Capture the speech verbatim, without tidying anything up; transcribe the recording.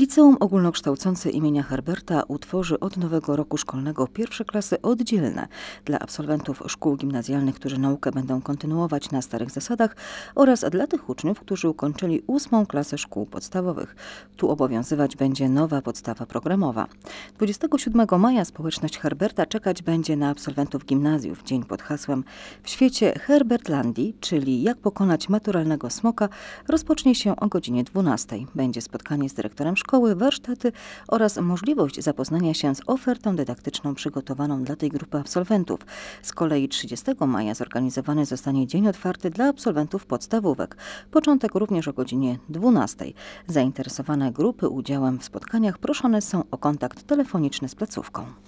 Liceum Ogólnokształcące imienia Herberta utworzy od nowego roku szkolnego pierwsze klasy oddzielne dla absolwentów szkół gimnazjalnych, którzy naukę będą kontynuować na starych zasadach, oraz dla tych uczniów, którzy ukończyli ósmą klasę szkół podstawowych. Tu obowiązywać będzie nowa podstawa programowa. dwudziestego siódmego maja społeczność Herberta czekać będzie na absolwentów gimnazjów. Dzień pod hasłem "W świecie Herbertlandii", czyli jak pokonać maturalnego smoka, rozpocznie się o godzinie dwunastej. Będzie spotkanie z dyrektorem szkoły, warsztaty oraz możliwość zapoznania się z ofertą dydaktyczną przygotowaną dla tej grupy absolwentów. Z kolei trzydziestego maja zorganizowany zostanie dzień otwarty dla absolwentów podstawówek. Początek również o godzinie dwunastej. Zainteresowane grupy udziałem w spotkaniach proszone są o kontakt telefoniczny z placówką.